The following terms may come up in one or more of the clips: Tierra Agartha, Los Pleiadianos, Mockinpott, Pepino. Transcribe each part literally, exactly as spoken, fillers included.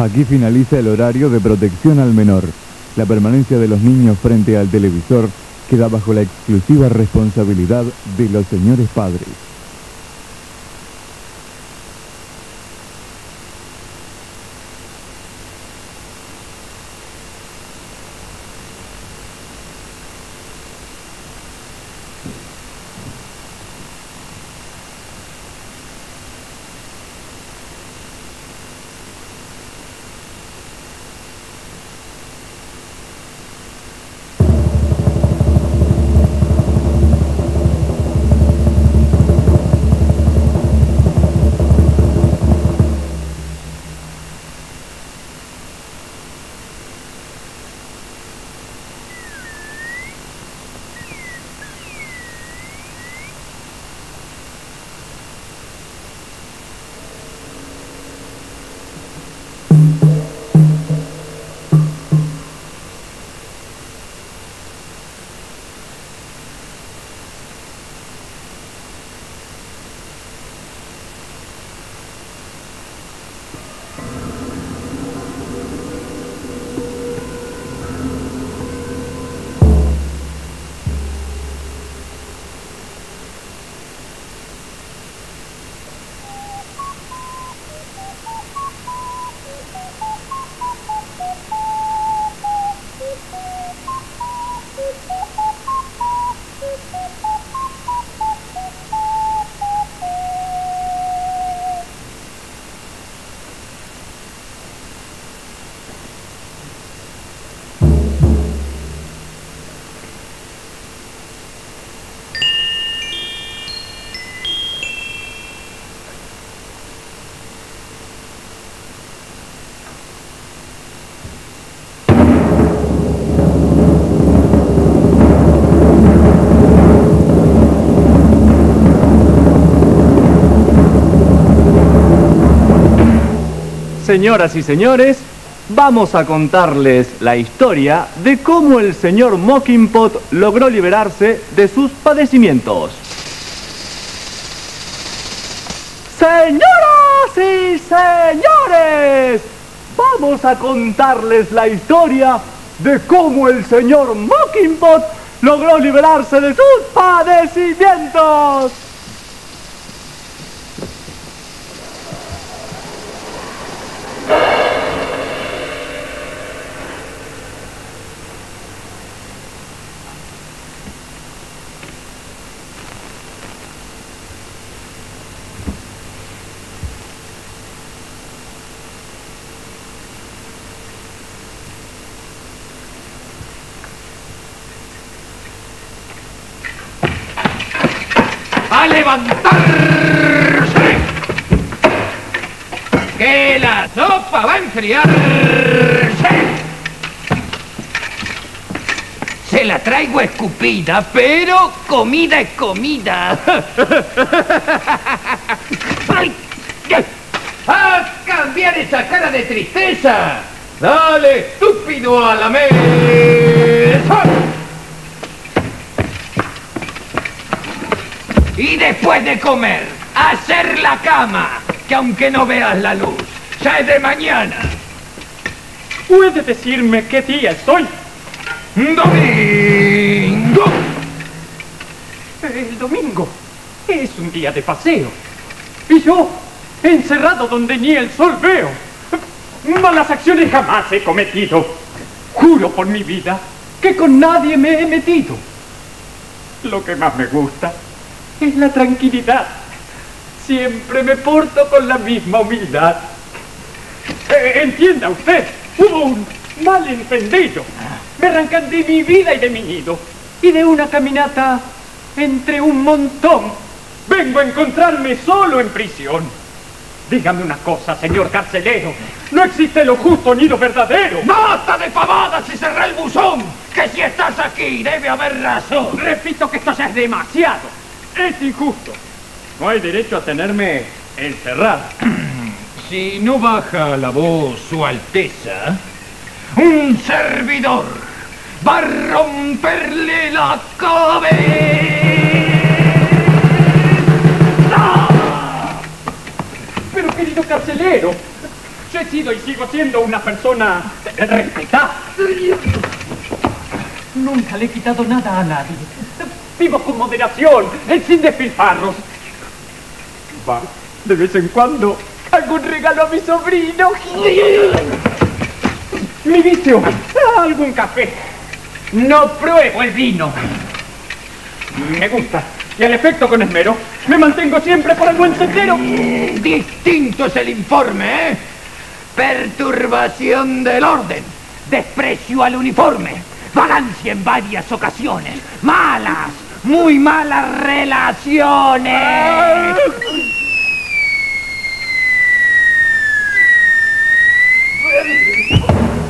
Aquí finaliza el horario de protección al menor. La permanencia de los niños frente al televisor queda bajo la exclusiva responsabilidad de los señores padres. Señoras y señores, vamos a contarles la historia de cómo el señor Mockinpott logró liberarse de sus padecimientos. Señoras y señores, vamos a contarles la historia de cómo el señor Mockinpott logró liberarse de sus padecimientos. ¡A levantarse! ¡Que la sopa va a enfriarse! Se la traigo escupida, pero comida es comida. ¡Ay! ¡A cambiar esa cara de tristeza! ¡Dale, estúpido, a la mesa! Y después de comer, hacer la cama, que aunque no veas la luz, ya es de mañana. ¿Puedes decirme qué día es hoy? ¡Domingo! El domingo es un día de paseo. Y yo, encerrado donde ni el sol veo. Malas acciones jamás he cometido. Juro por mi vida que con nadie me he metido. Lo que más me gusta es la tranquilidad. Siempre me porto con la misma humildad. Eh, entienda usted, hubo un malentendido. Me arrancan de mi vida y de mi nido. Y de una caminata entre un montón. Vengo a encontrarme solo en prisión. Dígame una cosa, señor carcelero. No existe lo justo ni lo verdadero. ¡Basta de pavadas y cerrá el buzón! Que si estás aquí debe haber razón. Repito que esto ya es demasiado. Es injusto. No hay derecho a tenerme encerrado. Si no baja la voz, Su Alteza, un servidor va a romperle la cabeza. Pero, querido carcelero, Yo he sido y sigo siendo una persona respetada. Nunca le he quitado nada a nadie. Vivo con moderación, sin despilfarros. Va, de vez en cuando, hago un regalo a mi sobrino. Mi vicio, algún café. No pruebo el vino. Me gusta. Y al efecto con esmero, me mantengo siempre por el buen sendero. Distinto es el informe, ¿eh? Perturbación del orden, desprecio al uniforme, vagancia en varias ocasiones, malas, muy malas relaciones. Ah.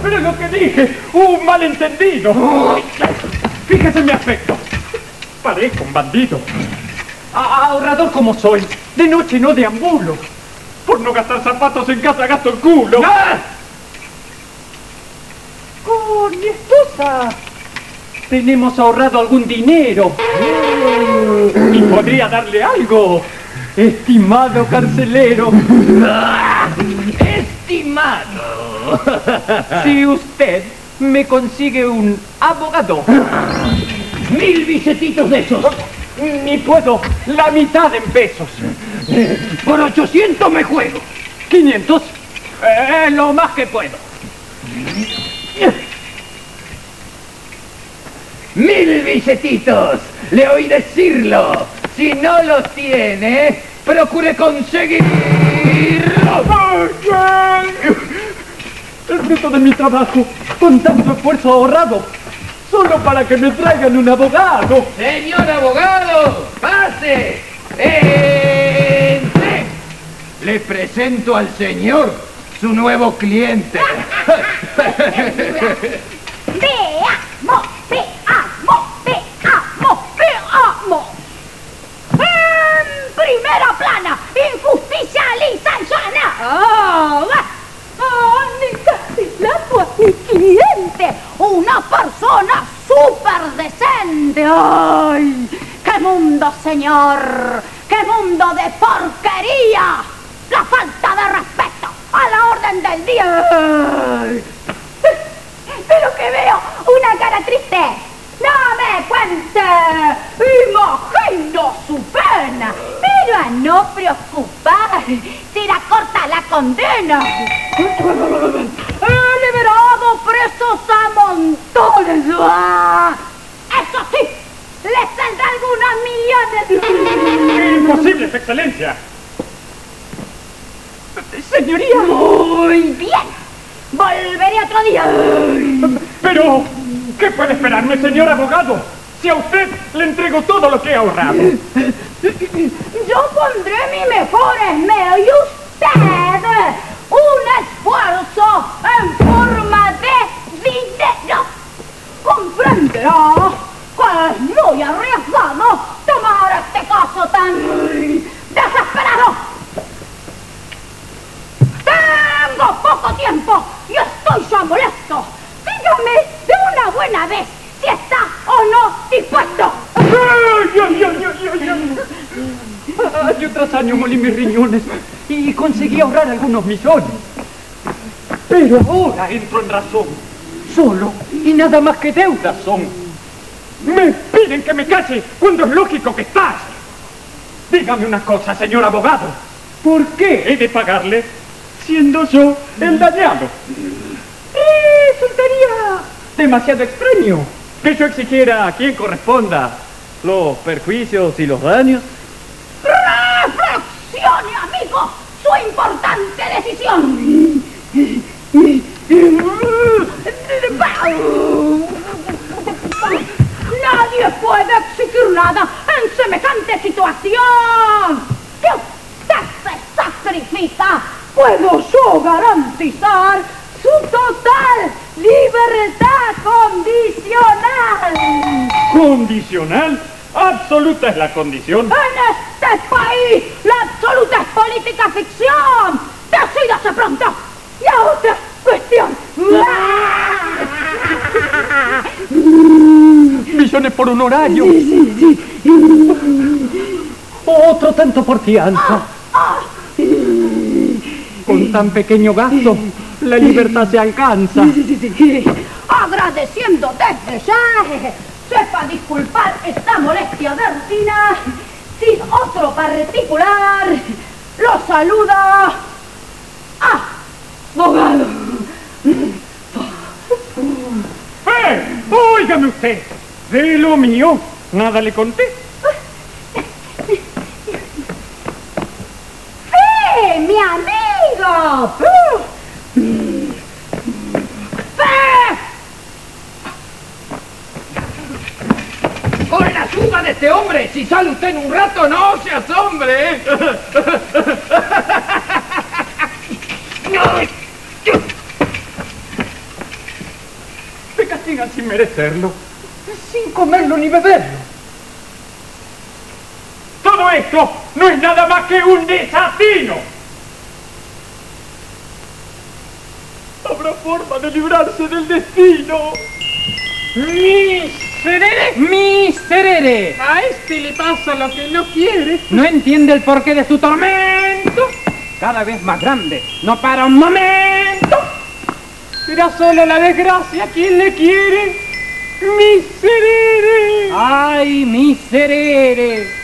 Pero lo que dije, un malentendido. Uy. Fíjese en mi aspecto. Parezco un bandido. Ahorrador como soy, de noche no deambulo. Por no gastar zapatos en casa gasto el culo. ¡Ah! Con mi esposa tenemos ahorrado algún dinero. Y podría darle algo, estimado carcelero. Estimado. Si usted me consigue un abogado. Mil billetitos de esos. Ni puedo, la mitad en pesos. Por ochocientos me juego. ¿quinientos? Eh, lo más que puedo. Mil billetitos, le oí decirlo. Si no los tiene, procure conseguirlos. El fruto de mi trabajo, con tanto esfuerzo ahorrado. Solo para que me traigan un abogado. Señor abogado, pase. Entre. Le presento al señor, su nuevo cliente. Te amo, te amo, te amo, te amo. En primera plana, injusticia lisa y sana. Oh, oh, ni casi la fue mi cliente. Una persona súper decente. ¡Ay! ¡Qué mundo, señor! ¡Qué mundo de porquería! La falta de respeto a la orden del día. ¡Ay! Pero que veo una cara triste. No me cuente. Imagino su pena. Pero a no preocupar. Será corta la condena. Liberado presos a montones. ¡Ah! Eso sí, les saldrá algunos millones. Imposibles, excelencia. Señoría. Muy bien. Volveré otro día. Pero, ¿qué puede esperarme, señor abogado? Si a usted le entrego todo lo que he ahorrado. Yo pondré mis mejores medios y usted... un esfuerzo en forma de dinero. Comprenderá que es muy arriesgado tomar este caso tan desesperado. Tengo poco tiempo y estoy ya molesto. Dígame de una buena vez si está o no dispuesto. Ay, ay, ay, ay, ay. Yo tras año molí mis riñones y conseguí ahorrar algunos millones. Pero ahora entro en razón. Solo y nada más que deudas son. Me piden que me calle cuando es lógico que estás. Dígame una cosa, señor abogado. ¿Por qué he de pagarle siendo yo el dañado? Resultaría demasiado extraño que yo exigiera a quien corresponda los perjuicios y los daños. ¡Reflexione, amigo! ¡Su importante decisión! ¡Nadie puede exigir nada en semejante situación! ¡Que usted se sacrifica! ¡Puedo yo garantizar su total libertad condicional! ¿Condicional? ¡Absoluta es la condición! ¡En este país, la absoluta es política ficción! ¡Decídase pronto! ¡Y a otra cuestión! ¡Millones por un horario! Sí, sí, sí. ¡Otro tanto por fianza! Oh, oh. Con tan pequeño gasto, la libertad se alcanza. Agradeciendo desde ya, sepa disculpar esta molestia de rutina. Sin otro particular, lo saluda abogado. ¡Eh! Óigame usted, de lo mío, nada le conté. ¡Eh, mi amigo! ¡Con la suba de este hombre! Si sale usted en un rato, no se asombre, ¿eh? Me castigan sin merecerlo, sin comerlo ni beberlo. Todo esto no es nada más que un desatino. Habrá forma de librarse del destino. ¡Miserere! ¡Miserere! A este le pasa lo que no quiere. No entiende el porqué de su tormento. Cada vez más grande. No para un momento. Será solo la desgracia quien le quiere. ¡Miserere! ¡Ay, miserere!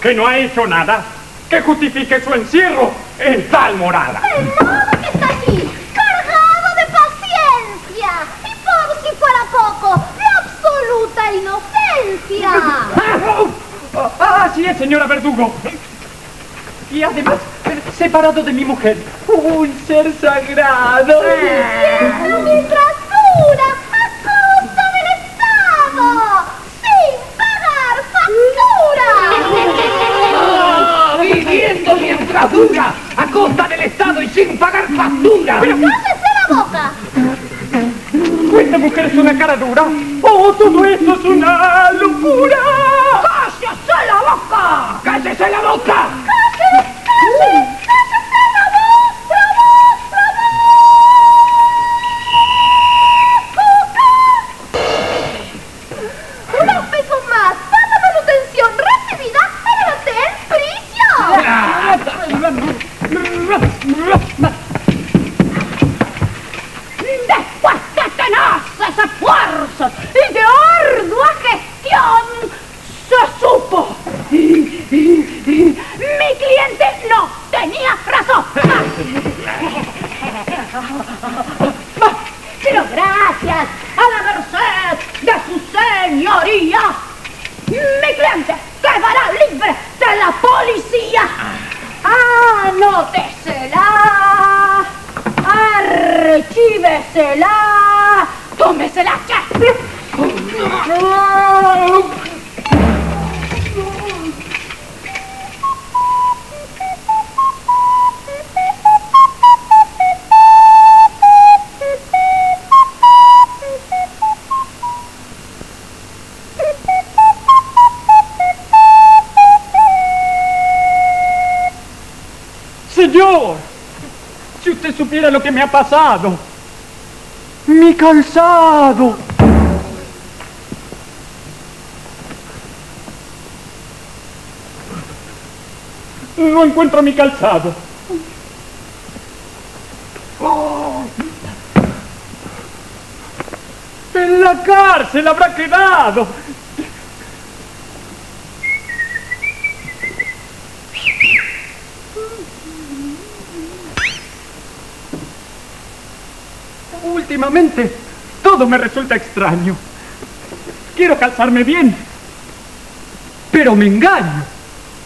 Que no ha hecho nada que justifique su encierro en tal morada. El modo que está aquí, cargado de paciencia, y por si fuera poco, la absoluta inocencia. Así es, señora Verdugo. Y además, separado de mi mujer, un ser sagrado. ¡Siempre mi trasura! Dura, a costa del Estado y sin pagar factura. Pero cállese la boca. Esta mujer es una cara dura. Oh, todo esto es una locura. Cállese la boca. Cállese la boca. Cállese, cállese, cállese la boca, la boca, la boca. Unos pesos más. Para la manutención recibida en el hotel Pricio. Ah. Después de tenaces esfuerzos y de ardua gestión, se supo. Mi cliente no tenía razón. Pero gracias a la merced de su señoría, mi cliente quedará libre de la policía. Anótesela, archívesela, tómesela ya. Señor, si usted supiera lo que me ha pasado, mi calzado. No encuentro mi calzado. Oh. En la cárcel habrá quedado. Últimamente, todo me resulta extraño. Quiero calzarme bien, pero me engaño.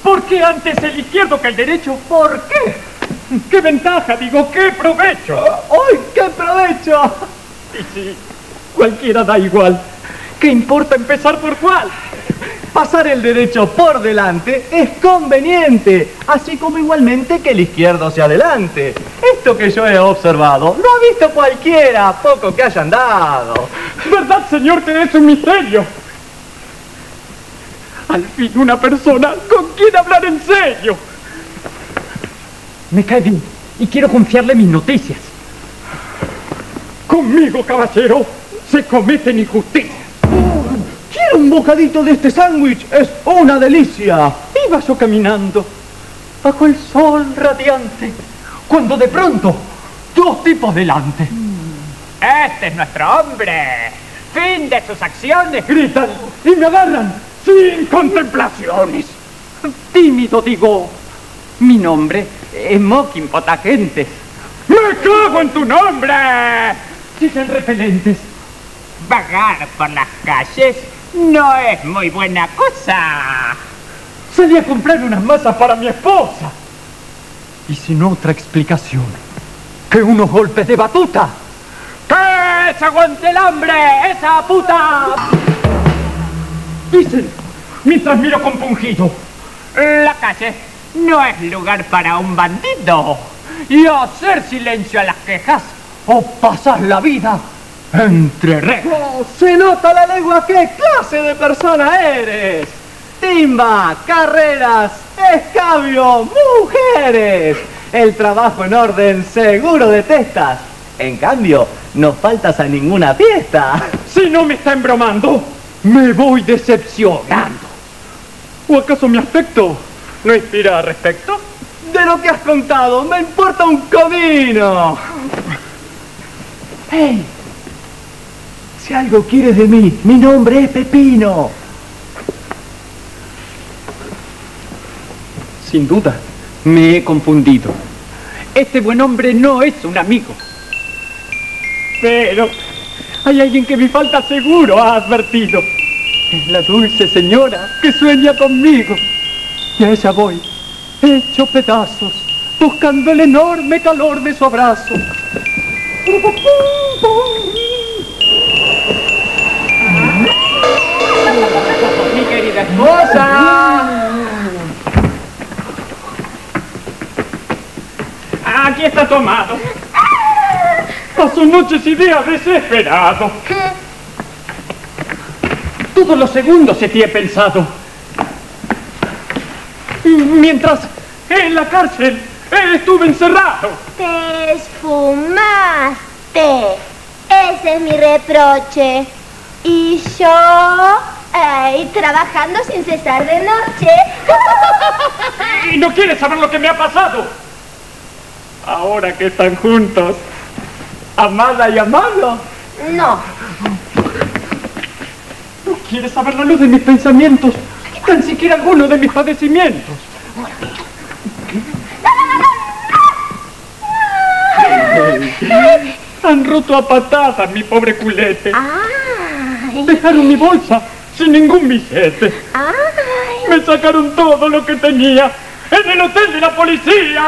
¿Por qué antes el izquierdo que el derecho? ¿Por qué? ¿Qué ventaja? Digo, ¿qué provecho? ¡Ay, qué provecho! Y sí, cualquiera da igual. ¿Qué importa empezar por cuál? Pasar el derecho por delante es conveniente, así como igualmente que el izquierdo hacia adelante. Esto que yo he observado lo ha visto cualquiera, poco que hayan dado. ¿Verdad, señor, que es un misterio? Al fin una persona con quien hablar en serio. Me cae bien y quiero confiarle mis noticias. Conmigo, caballero, se cometen injusticias. Quiero un bocadito de este sándwich, es una delicia. Iba yo caminando bajo el sol radiante, cuando de pronto, dos tipos delante. Este es nuestro hombre. Fin de sus acciones. Gritan y me agarran sin contemplaciones. Tímido digo, mi nombre es Mockinpott, agentes. ¡Me cago en tu nombre! Siguen repelentes. Vagar por las calles no es muy buena cosa. Salí a comprar unas masas para mi esposa. Y sin otra explicación que unos golpes de batuta. ¡Que aguante el hambre, esa puta! Dicen, mientras miro compungido. La calle no es lugar para un bandido. Y hacer silencio a las quejas o pasar la vida entre rejas. Oh, se nota la lengua qué clase de persona eres. Timba, carreras, escabio, mujeres. El trabajo en orden seguro detestas. En cambio, no faltas a ninguna fiesta. Si no me está embromando, me voy decepcionando. ¿O acaso mi aspecto no inspira al respecto? De lo que has contado, me importa un comino. ¡Hey! Si algo quieres de mí, mi nombre es Pepino. Sin duda, me he confundido. Este buen hombre no es un amigo. Pero hay alguien que mi falta seguro ha advertido. Es la dulce señora que sueña conmigo. Y a ella voy, hecho pedazos, buscando el enorme calor de su abrazo. Mi querida esposa. Aquí está tomado. Pasó noches y días desesperado. Todos los segundos se te he pensado. Mientras en la cárcel estuve encerrado. Te esfumaste. Ese es mi reproche. Y yo, eh, trabajando sin cesar de noche. ¿Y no quieres saber lo que me ha pasado? Ahora que están juntos, amada y amado. No. No quieres saber la luz de mis pensamientos, tan siquiera alguno de mis padecimientos. Han roto a patadas mi pobre culete. Ah. Dejaron mi bolsa sin ningún billete. Ay. Me sacaron todo lo que tenía en el hotel de la policía.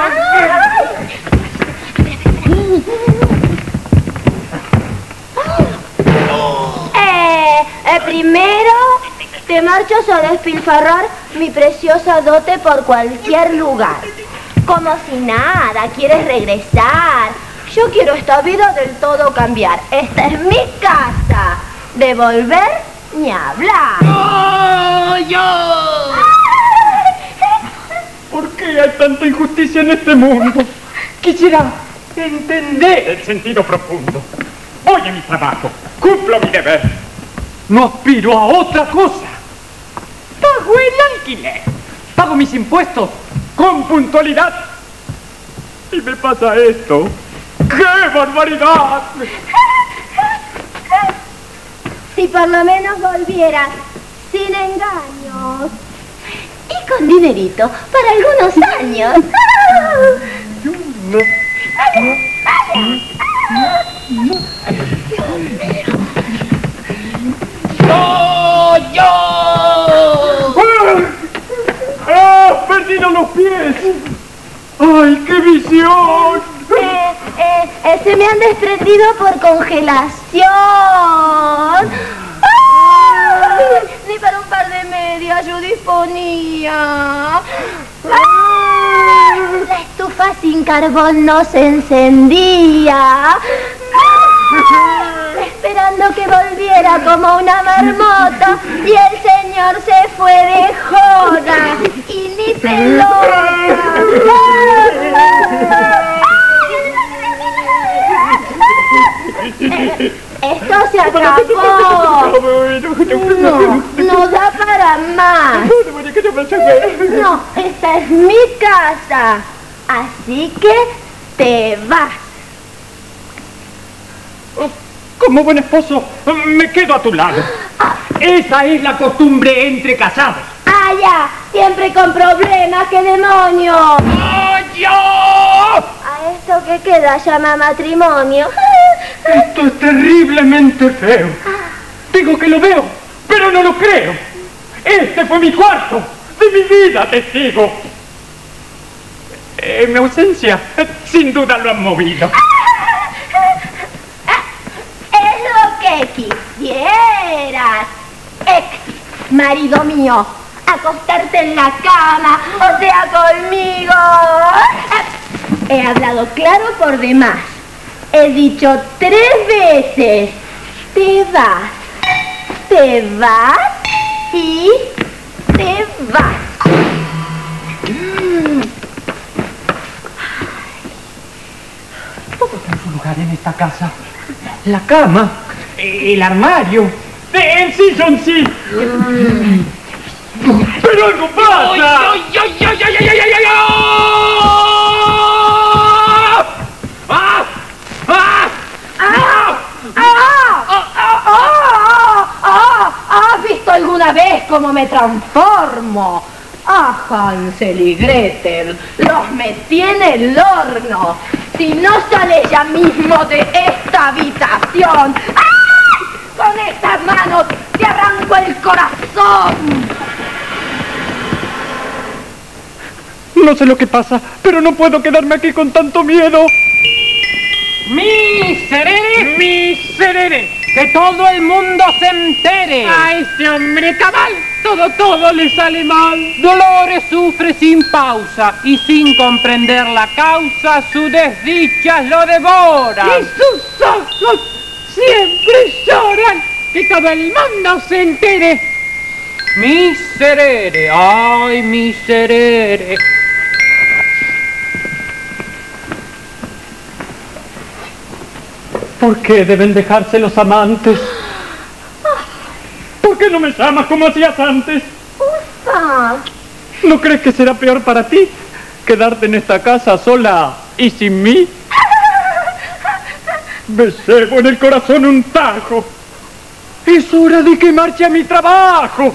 eh, eh, primero te marchas a despilfarrar mi preciosa dote por cualquier lugar. Como si nada, quieres regresar. Yo quiero esta vida del todo cambiar. Esta es mi casa. De volver ni hablar. ¡Oh, yo! ¿Por qué hay tanta injusticia en este mundo? Quisiera entender el sentido profundo. Voy a mi trabajo, cumplo mi deber. No aspiro a otra cosa. Pago el alquiler, pago mis impuestos con puntualidad. Y me pasa esto. ¡Qué barbaridad! Si por lo menos volvieras sin engaños y con dinerito para algunos años. ¡No, yo! ¡Ah! ¡Perdido los pies! ¡Ay, qué visión! Eh, eh, eh, se me han desprendido por congelación. ¡Ah! Ni para un par de medias yo disponía. ¡Ah! La estufa sin carbón no se encendía. ¡Ah! Esperando que volviera como una marmota. Y el señor se fue de joda y ni pelota. ¡Ah! Esto se acabó. No, no da para más. No, esta es mi casa. Así que te vas. Como buen esposo, me quedo a tu lado. Esa es la costumbre entre casados. Ah, ya. Siempre con problemas, qué demonio. ¡Yo! A esto que queda llama matrimonio. Esto es terriblemente feo. Digo que lo veo, pero no lo creo. Este fue mi cuarto, de mi vida testigo. En mi ausencia, sin duda lo han movido. Es lo que quisieras, ex marido mío, acostarte en la cama, o sea, conmigo. He hablado claro por demás. He dicho tres veces, te vas, te vas y te vas. Todo tiene su lugar en esta casa. La cama, el armario, el silloncito. ¡Pero algo pasa! ¡Ay, ay, ay, ay, ay, ay, ay, ay! ¿Alguna vez cómo me transformo? ¡Ah, Hansel y Gretel! ¡Los metí en el horno! ¡Si no sale ya mismo de esta habitación! ¡Ay! ¡Con estas manos te arranco el corazón! No sé lo que pasa, pero no puedo quedarme aquí con tanto miedo. ¡Miserere! ¡Miserere! ¡Que todo el mundo se entere! ¡A este hombre cabal! Todo, todo le sale mal. Dolores sufre sin pausa y sin comprender la causa, sus desdichas lo devoran. Y sus ojos siempre lloran, que todo el mundo se entere. ¡Miserere! ¡Ay, miserere! ¿Por qué deben dejarse los amantes? ¿Por qué no me llamas como hacías antes? Ufa. ¿No crees que será peor para ti quedarte en esta casa sola y sin mí? Me llevo en el corazón un tajo. Es hora de que marche a mi trabajo.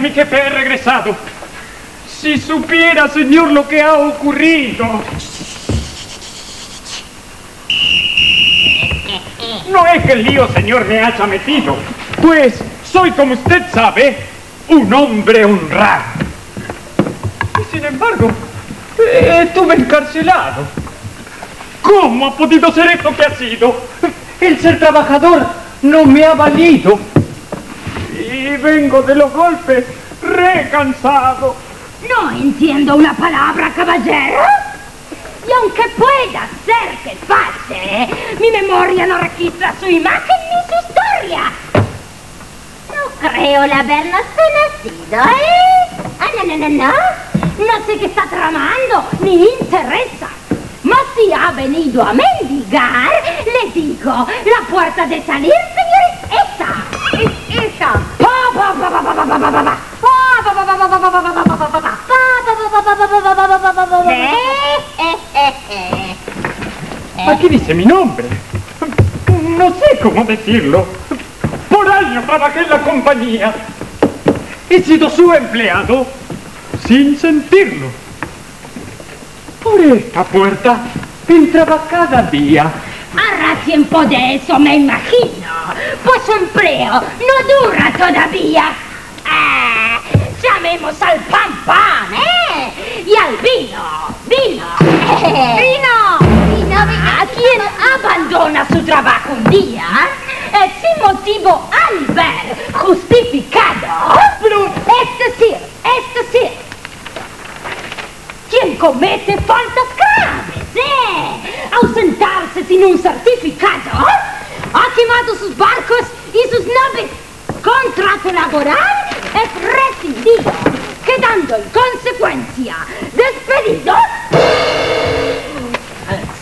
Mi jefe ha regresado. Si supiera, señor, lo que ha ocurrido. No es que el lío, señor, me haya metido, pues soy, como usted sabe, un hombre honrado. Y sin embargo, estuve encarcelado. ¿Cómo ha podido ser esto que ha sido? El ser trabajador no me ha valido. Y vengo de los golpes recansado. No entiendo una palabra, caballero. Y aunque pueda ser que pase, mi memoria no registra su imagen ni su historia. No creo el habernos conocido, ¿eh? Ah, no, no, no, no. No sé qué está tramando, ni interesa. Mas si ha venido a mendigar, fumigar, le digo, la puerta de salir, señor, es esa. Es esa. Aquí dice mi nombre. No sé cómo decirlo. Por años trabajé en la compañía. He sido su empleado sin sentirlo. Por esta puerta entraba cada día. Hará tiempo de eso, me imagino. Pues su empleo no dura todavía. Ah, llamemos al pan pan, ¿eh? Y al vino, vino, vino. vino, vino. A quien abandona su trabajo un día, eh, sin motivo al ver justificado. Pero... Es decir, es decir, quien comete faltas graves, ¿eh? Ausentarse sin un certificado, ha quemado sus barcos y sus naves. Contrato laboral es rescindido, quedando en consecuencia despedido.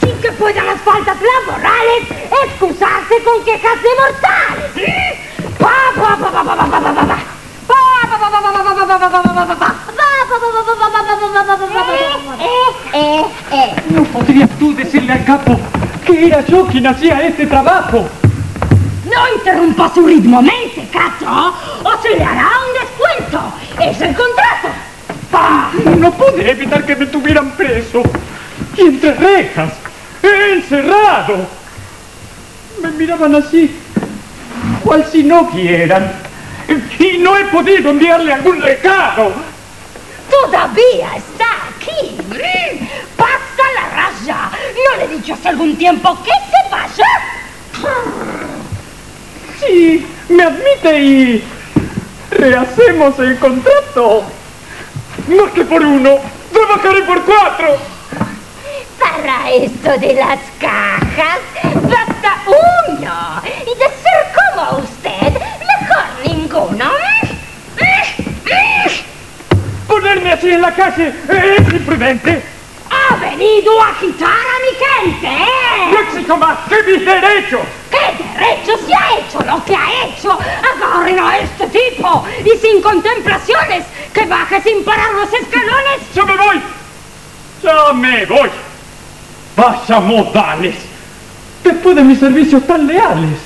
Sin que puedan las faltas laborales excusarse con quejas de mortales. ¿Eh? Pa, pa, pa, pa, pa, pa, pa, pa, pa. ¿No podrías tú decirle al capo que era yo quien hacía este trabajo? No interrumpa su ritmo, mente, Cato, o se le hará un descuento. Es el contrato. ¡Pah! No pude evitar que me tuvieran preso. Y entre rejas, encerrado. Me miraban así, cual si no quieran. Y no he podido enviarle algún recado. Todavía está aquí. Pasa la raya. ¿No le he dicho hace algún tiempo que se vaya? Sí, me admite y rehacemos el contrato. Más que por uno, trabajaré por cuatro. Para esto de las cajas, basta uno. Y de ser como usted, ninguno. Ponerme así en la calle es imprudente. Ha venido a agitar a mi gente, ¿eh? No exijo más que mis derechos. ¿Qué derechos? Se ha hecho lo que ha hecho. Agarren a este tipo y sin contemplaciones, que baje sin parar los escalones. Yo me voy. Ya me voy. Vaya modales. Después de mis servicios tan leales.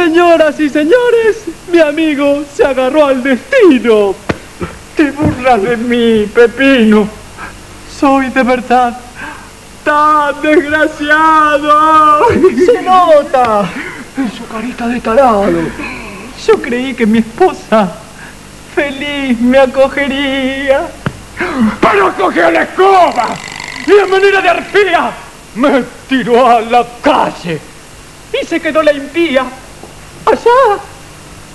Señoras y señores, mi amigo se agarró al destino. Te burlas de mí, Pepino. Soy de verdad tan desgraciado. Se nota en su carita de tarado. Yo creí que mi esposa feliz me acogería. Pero cogió la escoba y de manera de arpía me tiró a la calle y se quedó la impía. Allá,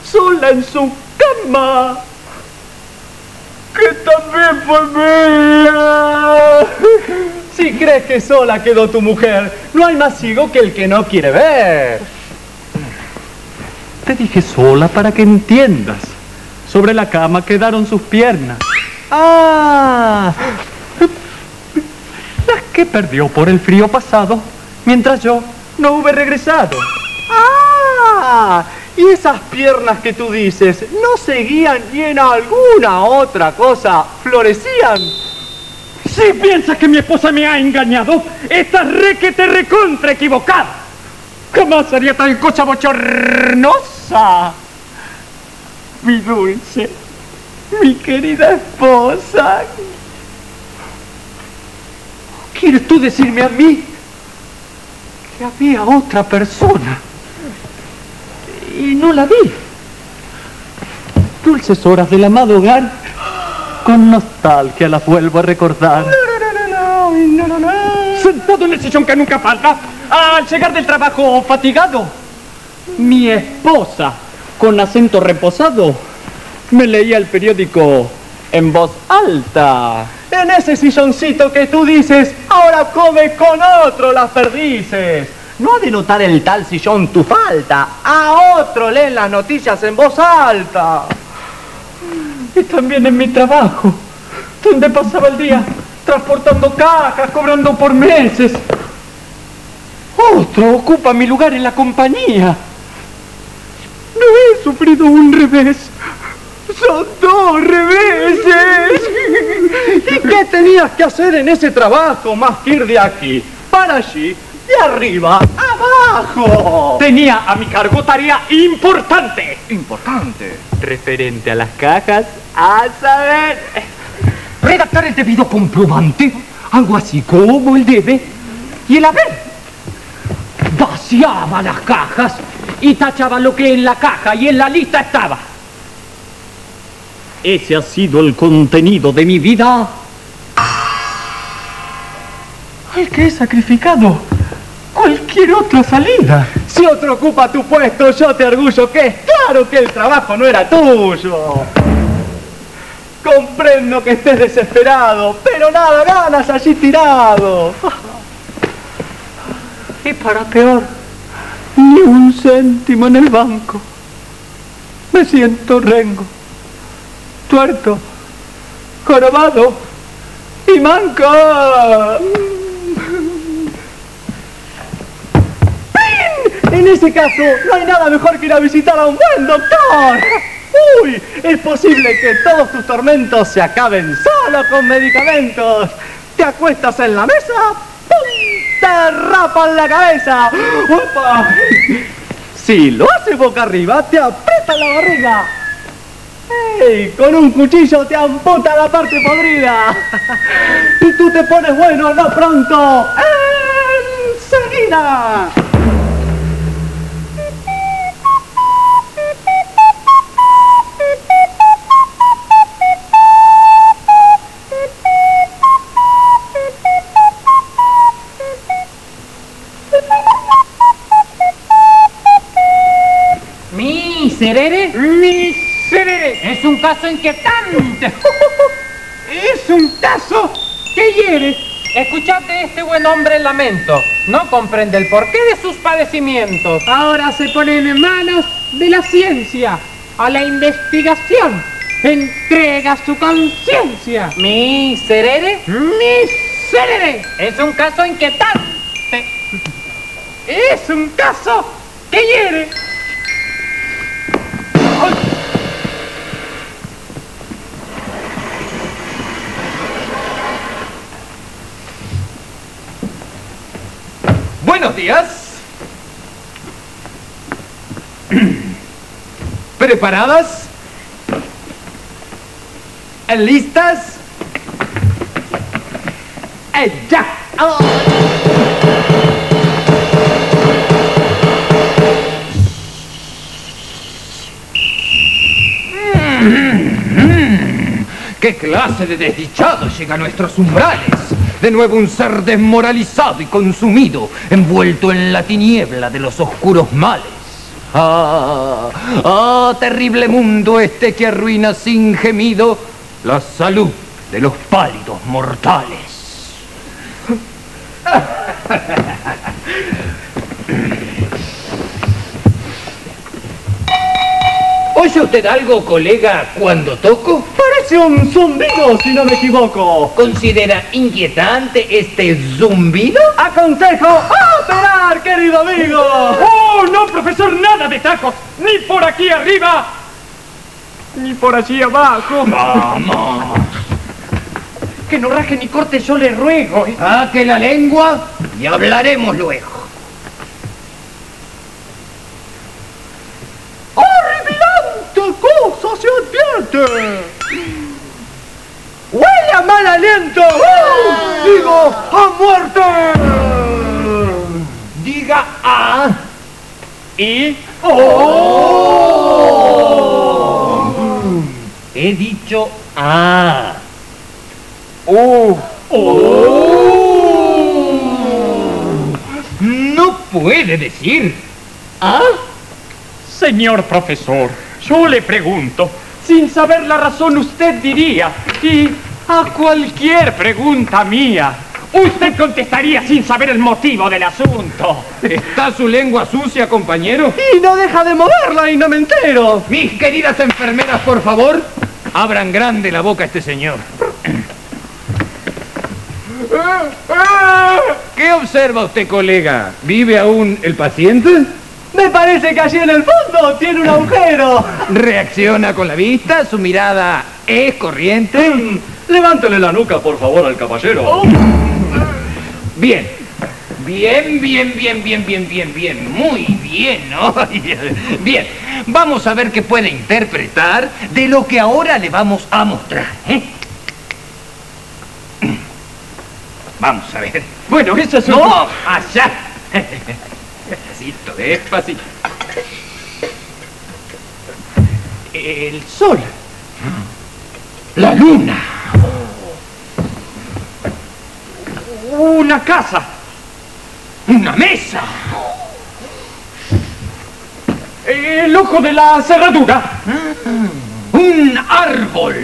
sola en su cama, que también fue mía. Si crees que sola quedó tu mujer, no hay más ciego que el que no quiere ver. Te dije sola para que entiendas. Sobre la cama quedaron sus piernas. ¡Ah! Las que perdió por el frío pasado, mientras yo no hube regresado. ¡Ah! Ah, y esas piernas que tú dices, ¿no seguían y en alguna otra cosa florecían? Si piensas que mi esposa me ha engañado, estás re que te recontra equivocada. Jamás haría tal cosa bochornosa. Mi dulce, mi querida esposa. ¿Quieres tú decirme a mí que había otra persona? Y no la vi. Dulces horas del amado hogar, con nostalgia las vuelvo a recordar. No, no, no, no, no, no, no, no. sentado en el sillón que nunca falta, al llegar del trabajo fatigado. Mi esposa, con acento reposado, me leía el periódico en voz alta. En ese silloncito que tú dices, ahora come con otro las perdices. No ha de notar el tal sillón tu falta, a otro leen las noticias en voz alta. Y también en mi trabajo, donde pasaba el día transportando cajas, cobrando por meses. Otro ocupa mi lugar en la compañía. No he sufrido un revés, son dos reveses. ¿Y qué tenías que hacer en ese trabajo más que ir de aquí para allí, de arriba abajo? Tenía a mi cargo tarea importante. Importante. Referente a las cajas, a saber, redactar el debido comprobante, algo así como el debe y el haber. Vaciaba las cajas y tachaba lo que en la caja y en la lista estaba. Ese ha sido el contenido de mi vida. Al que he sacrificado cualquier otra salida. Si otro ocupa tu puesto, yo te orgullo que es claro que el trabajo no era tuyo. Comprendo que estés desesperado, pero nada ganas allí tirado. Y para peor, ni un céntimo en el banco. Me siento rengo, tuerto, jorobado y manco. ¡Pin! En ese caso, no hay nada mejor que ir a visitar a un buen doctor. ¡Uy! Es posible que todos tus tormentos se acaben solo con medicamentos. Te acuestas en la mesa, ¡pum! ¡Te rapan la cabeza! ¡Opa! Si lo haces boca arriba, te aprieta la barriga. ¡Ey! Con un cuchillo te amputa la parte podrida. Y tú te pones bueno, no pronto. ¡Enseguida! ¿Miserere? ¡Miserere! Es un caso inquietante. Es un caso que hiere. Escuchate este buen hombre en lamento. No comprende el porqué de sus padecimientos. Ahora se ponen en manos de la ciencia. A la investigación entrega su conciencia. ¿Miserere? ¡Miserere! Es un caso inquietante. Es un caso que hiere. Buenos días. ¿Preparadas? ¿Listas? ¡Ya! ¡Oh! ¿Qué clase de desdichado llega a nuestros umbrales? De nuevo un ser desmoralizado y consumido, envuelto en la tiniebla de los oscuros males. ¡Ah! ¡Ah! Terrible mundo este que arruina sin gemido la salud de los pálidos mortales. ¿Oye usted algo, colega, cuando toco? Parece un zumbido, si no me equivoco. ¿Considera inquietante este zumbido? ¡Aconsejo operar, querido amigo! ¡Oh, no, profesor, nada de tacos! ¡Ni por aquí arriba! ¡Ni por allí abajo! ¡Vamos! Que no raje ni corte, yo le ruego. ¿eh? Ah, que la lengua y hablaremos luego. ¡Cosa se advierte! ¡Huele a mal aliento! ¡Oh! ¡Digo, a muerte! Diga a... y... ¡Oh! He dicho a... ¡Oh! ¡Oh! puede decir. ¿Ah? Señor profesor, yo le pregunto, sin saber la razón usted diría, y a cualquier pregunta mía, usted contestaría sin saber el motivo del asunto. ¿Está su lengua sucia, compañero? Y no deja de moverla y no me entero. Mis queridas enfermeras, por favor, abran grande la boca a este señor. ¿Qué observa usted, colega? ¿Vive aún el paciente? Me parece que allí en el fondo tiene un agujero. ¿Reacciona con la vista? ¿Su mirada es corriente? Levántele la nuca, por favor, al caballero. Oh. Bien. Bien, bien, bien, bien, bien, bien, bien. Muy bien, ¿no? Bien. Vamos a ver qué puede interpretar de lo que ahora le vamos a mostrar, ¿eh? Vamos a ver. Bueno, eso es... ¡No! ¡Allá! Despacito, despacito. El sol. La luna. Una casa. Una mesa. El ojo de la cerradura. Un árbol.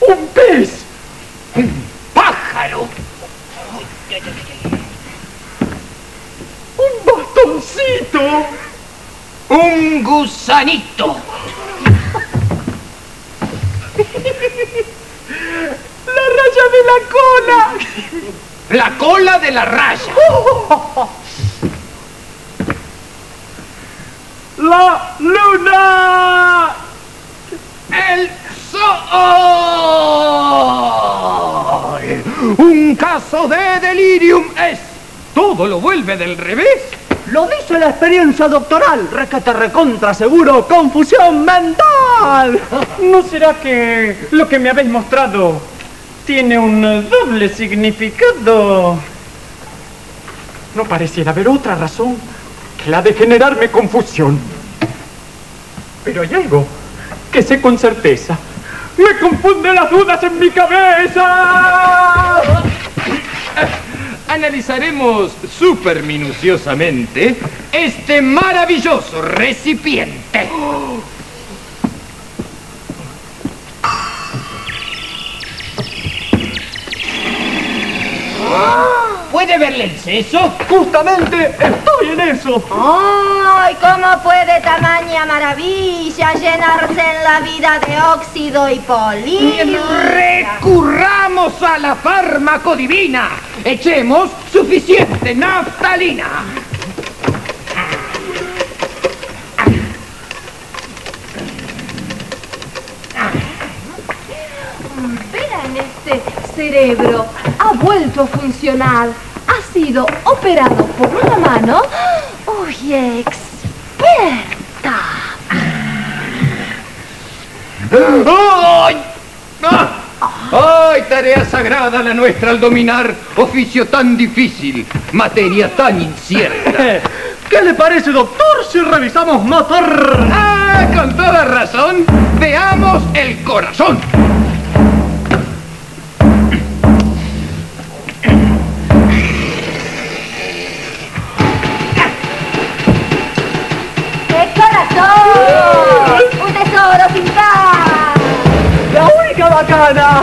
Un pez. Un pájaro. Un bastoncito. Un gusanito. La raya de la cola. La cola de la raya. La luna. El sol. Un caso de delirium es. Todo lo vuelve del revés. Lo dice la experiencia doctoral. Rescate recontra seguro. Confusión mental. ¿No será que lo que me habéis mostrado tiene un doble significado? No pareciera haber otra razón que la de generarme confusión. Pero hay algo que sé con certeza. ¡Me confunden las dudas en mi cabeza! Analizaremos súper minuciosamente este maravilloso recipiente. ¡Oh! ¿Puede verle el seso? Justamente estoy en eso. ¡Ay, cómo puede tamaña maravilla llenarse en la vida de óxido y polilla! ¡Recurramos a la farmacodivina! ¡Echemos suficiente naftalina! Verán este... cerebro ha vuelto a funcionar, ha sido operado por una mano, uy, experta. ¡Ay! ¡Ay, tarea sagrada la nuestra al dominar oficio tan difícil, materia tan incierta! ¿Qué le parece, doctor, si revisamos motor? ¡Ah, con toda razón! ¡Veamos el corazón! ¡Bacana!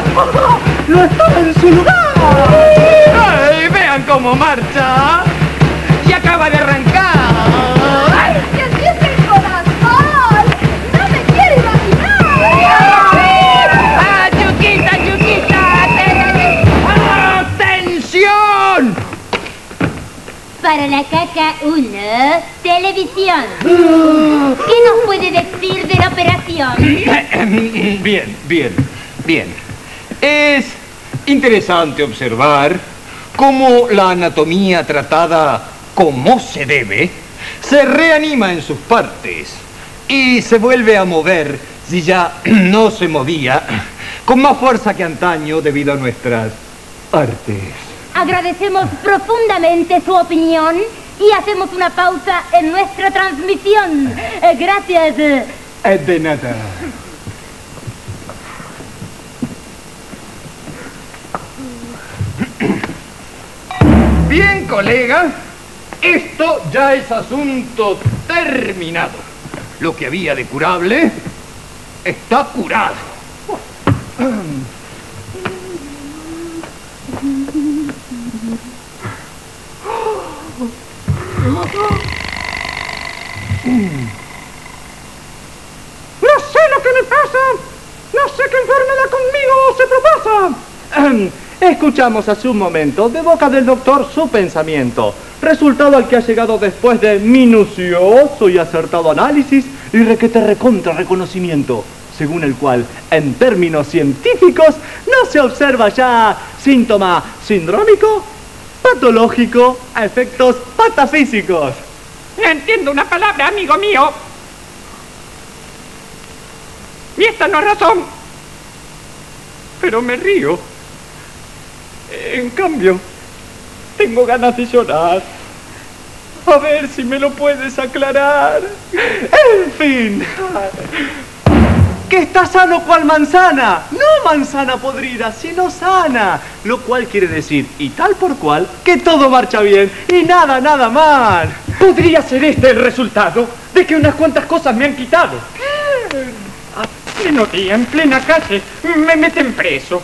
¡Lo está en su lugar! ¡Ay, vean cómo marcha! ¡Y acaba de arrancar! ¡Ay, que así es el corazón! ¡No me quiero imaginar! ¡Ah, Chuquita, Chuquita! ¡Atención! Para la caca uno, televisión. ¿Qué nos puede decir de la operación? Bien, bien. Bien, es interesante observar cómo la anatomía tratada como se debe se reanima en sus partes y se vuelve a mover, si ya no se movía, con más fuerza que antaño debido a nuestras artes. Agradecemos profundamente su opinión y hacemos una pausa en nuestra transmisión. Gracias. De nada. bien, colega, esto ya es asunto terminado. Lo que había de curable está curado. No sé lo que me pasa. No sé qué enfermedad conmigo se propasa. Escuchamos hace un momento, de boca del doctor, su pensamiento, resultado al que ha llegado después de minucioso y acertado análisis y requete recontra reconocimiento, según el cual, en términos científicos, no se observa ya síntoma sindrómico, patológico, a efectos patafísicos. No entiendo una palabra, amigo mío. Y esta no es razón. Pero me río. En cambio, tengo ganas de llorar. A ver si me lo puedes aclarar. En fin. Que está sano cual manzana. No manzana podrida, sino sana. Lo cual quiere decir, y tal por cual, que todo marcha bien y nada, nada mal. Podría ser este el resultado de que unas cuantas cosas me han quitado. A pleno día, en plena calle, me meten preso.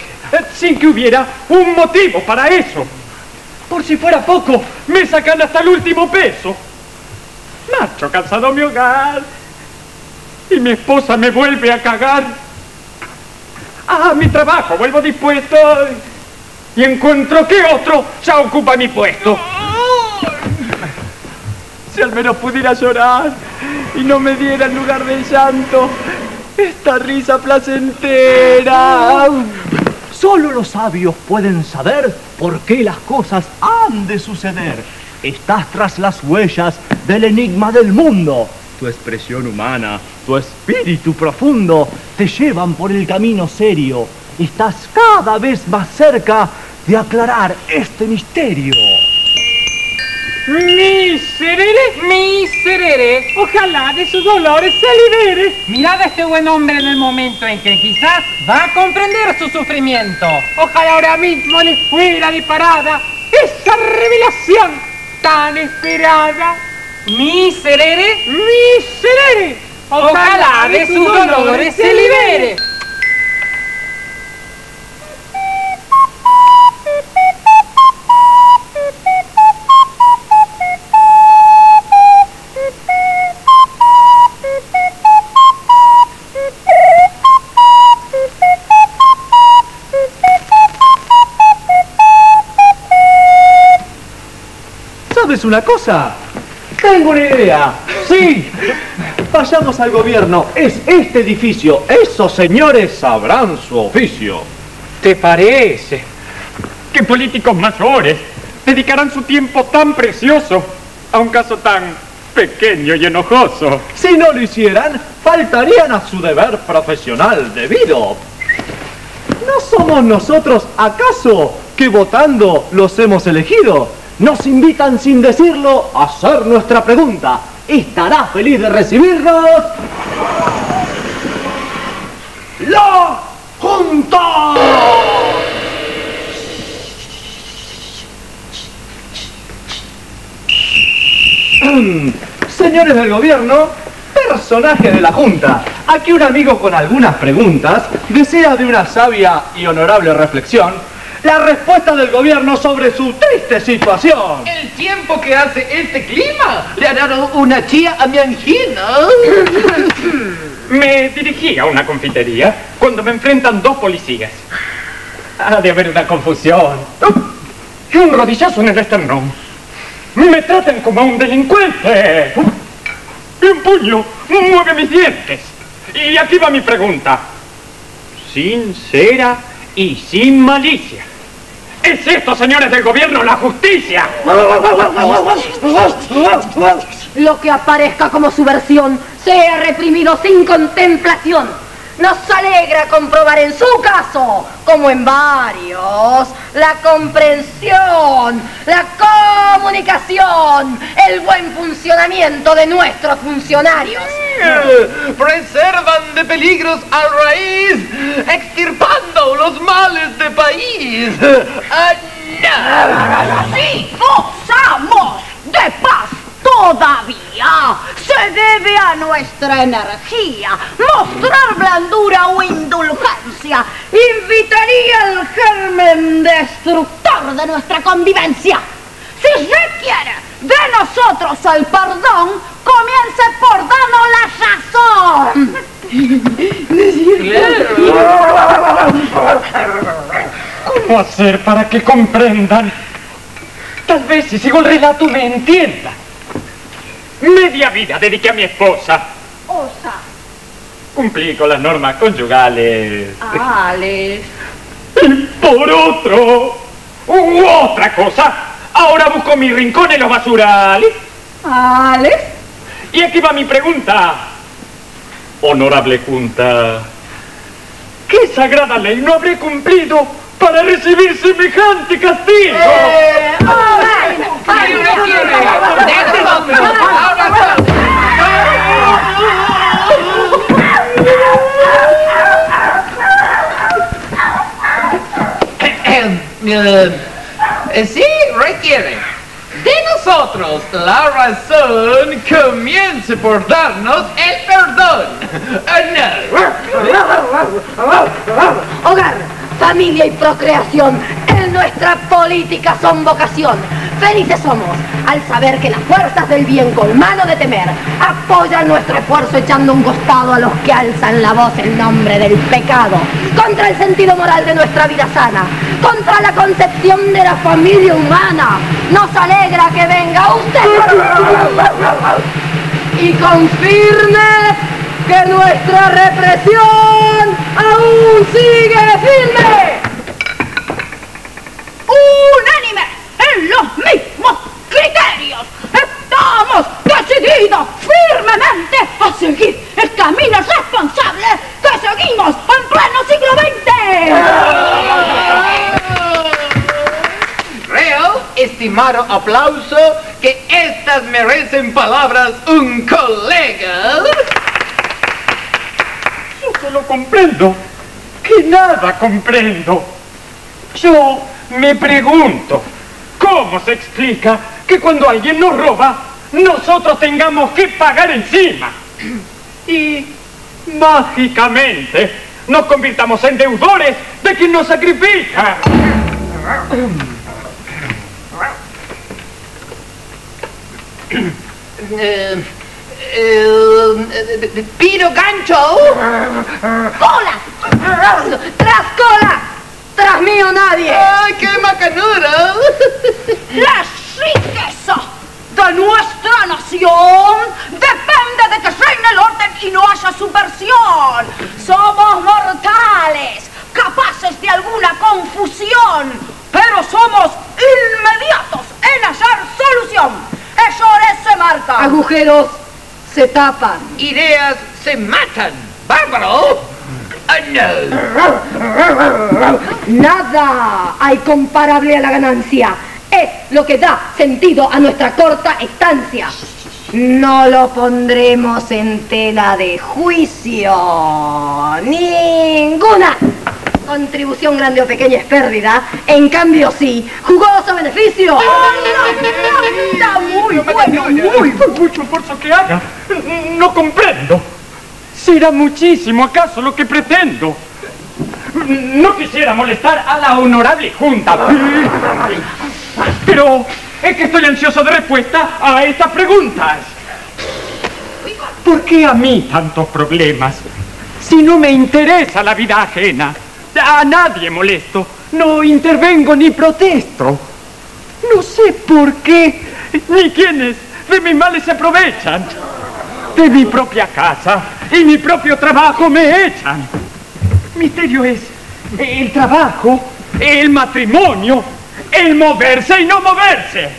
Sin que hubiera un motivo para eso. Por si fuera poco, me sacan hasta el último peso. Marcho cansado a mi hogar y mi esposa me vuelve a cagar. A mi trabajo vuelvo dispuesto y encuentro que otro ya ocupa mi puesto. ¡No! Si al menos pudiera llorar y no me diera en lugar de llanto esta risa placentera. Solo los sabios pueden saber por qué las cosas han de suceder. Estás tras las huellas del enigma del mundo. Tu expresión humana, tu espíritu profundo, te llevan por el camino serio. Estás cada vez más cerca de aclarar este misterio. ¡Miserere, miserere! Ojalá de sus dolores se libere. Mirad a este buen hombre en el momento en que quizás va a comprender su sufrimiento. Ojalá ahora mismo le fuera disparada esa revelación tan esperada. ¡Miserere, miserere! Ojalá, Ojalá de, de sus dolores, dolores se libere. ¿Sabes una cosa? Tengo una idea. Sí. Vayamos al gobierno. Es este edificio. Esos señores sabrán su oficio. ¿Te parece? ¿Qué políticos mayores dedicarán su tiempo tan precioso a un caso tan pequeño y enojoso? Si no lo hicieran, faltarían a su deber profesional debido. ¿No somos nosotros, acaso, que votando los hemos elegido? Nos invitan sin decirlo a hacer nuestra pregunta. ¿Estará feliz de recibirnos? ¡La Junta! Señores del gobierno, personaje de la Junta. Aquí un amigo con algunas preguntas desea de una sabia y honorable reflexión la respuesta del gobierno sobre su triste situación. El tiempo que hace este clima le hará una chía a mi angina. Me dirigí a una confitería cuando me enfrentan dos policías. Ha de haber una confusión. ¡Oh! Un rodillazo en el esternón. Me tratan como a un delincuente. Y un puño mueve mis dientes. Y aquí va mi pregunta. Sincera y sin malicia. ¿Es esto, señores del gobierno, la justicia? Lo que aparezca como subversión sea reprimido sin contemplación. Nos alegra comprobar en su caso, como en varios, la comprensión, la comunicación, el buen funcionamiento de nuestros funcionarios. Sí, preservan de peligros al raíz, extirpando los males de país. Ay. Si gozamos de paz todavía, se debe a nuestra energía. Mostrar blandura o indulgencia invitaría al germen destructor de nuestra convivencia. Si requiere de nosotros el perdón, comience por darnos la razón. ¿Cómo hacer para que comprendan? Tal vez si sigo el relato me entienda. Media vida dediqué a mi esposa. Osa. Cumplí con las normas conyugales. Ales. Y por otro, u otra cosa, ahora busco mi rincón en los basurales. Ales. Y aquí va mi pregunta. Honorable Junta, ¿qué sagrada ley no habré cumplido para recibir semejante castigo? Eh, Sí, requiere de nosotros la razón, comience por darnos el perdón. Oh, no. Hogar, familia y procreación en nuestra política son vocación. Felices somos al saber que las fuerzas del bien, con mano de temer, apoyan nuestro esfuerzo echando un costado a los que alzan la voz en nombre del pecado, contra el sentido moral de nuestra vida sana, contra la concepción de la familia humana. Nos alegra que venga usted y confirme que nuestra represión aún sigue firme. Unánime en los mismos criterios, estamos decididos firmemente a seguir el camino responsable que seguimos en pleno siglo veinte. Creo, estimado aplauso, que estas merecen palabras un colega. Yo solo comprendo que nada comprendo. Yo me pregunto, ¿cómo se explica que cuando alguien nos roba, nosotros tengamos que pagar encima? Y mágicamente nos convirtamos en deudores de quien nos sacrifica. Eh... Eh, Pino gancho. ¡Cola! ¡Tras cola! ¡Tras mío nadie! ¡Ay, qué macanura! Las riquezas de nuestra nación depende de que reine el orden y no haya subversión. Somos mortales, capaces de alguna confusión, pero somos inmediatos en hallar solución. Errores se marcan, agujeros se tapan, ideas se matan. ¡Bárbaro! Oh, no. Nada hay comparable a la ganancia. Es lo que da sentido a nuestra corta estancia. No lo pondremos en tela de juicio. Ninguna contribución grande o pequeña es pérdida. En cambio, sí, jugoso beneficio. Oh, no, no, no, no, muy bueno, muy bueno. Mucho esfuerzo que haga, no comprendo. Será muchísimo acaso lo que pretendo. No quisiera molestar a la honorable Junta, pero es que estoy ansioso de respuesta a estas preguntas. ¿Por qué a mí tantos problemas? Si no me interesa la vida ajena, a nadie molesto, no intervengo ni protesto. No sé por qué, ni quiénes de mis males se aprovechan. De mi propia casa y mi propio trabajo me echan. Misterio es el trabajo, el matrimonio, el moverse y no moverse.